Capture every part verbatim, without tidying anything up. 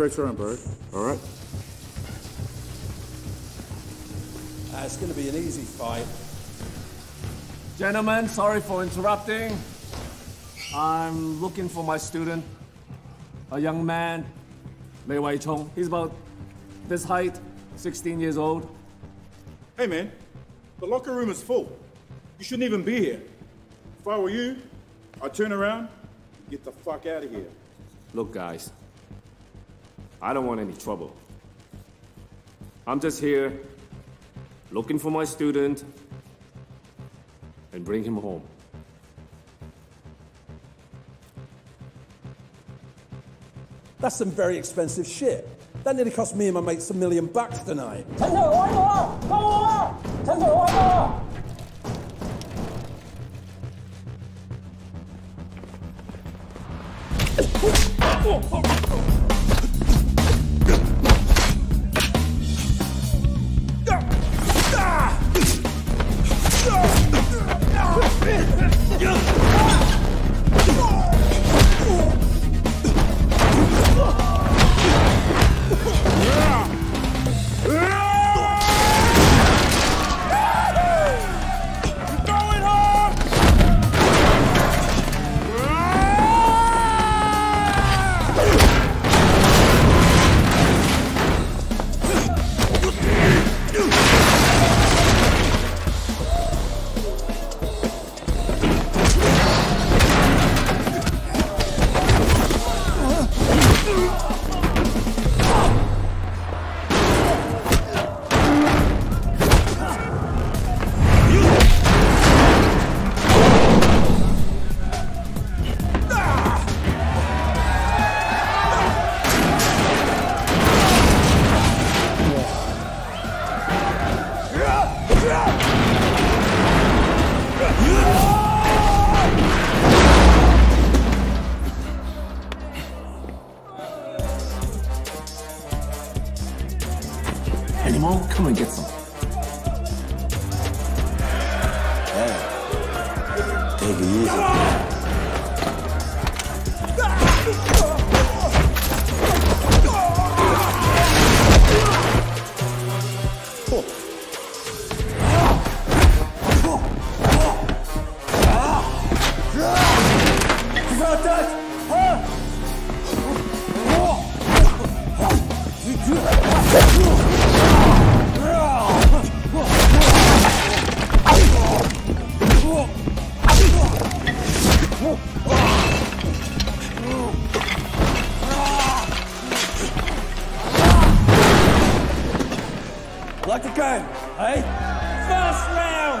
Straight around, bro. All right. Uh, it's going to be an easy fight. Gentlemen, sorry for interrupting. I'm looking for my student, a young man, Mei Wei Chong. He's about this height, sixteen years old. Hey, man, the locker room is full. You shouldn't even be here. If I were you, I'd turn around and get the fuck out of here. Look, guys, I don't want any trouble. I'm just here looking for my student and bring him home. That's some very expensive shit. That nearly cost me and my mates a million bucks tonight. Animal, come and get some. Hey, take it easy. Ah! Like a game, eh? First round!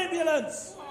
Ambulance!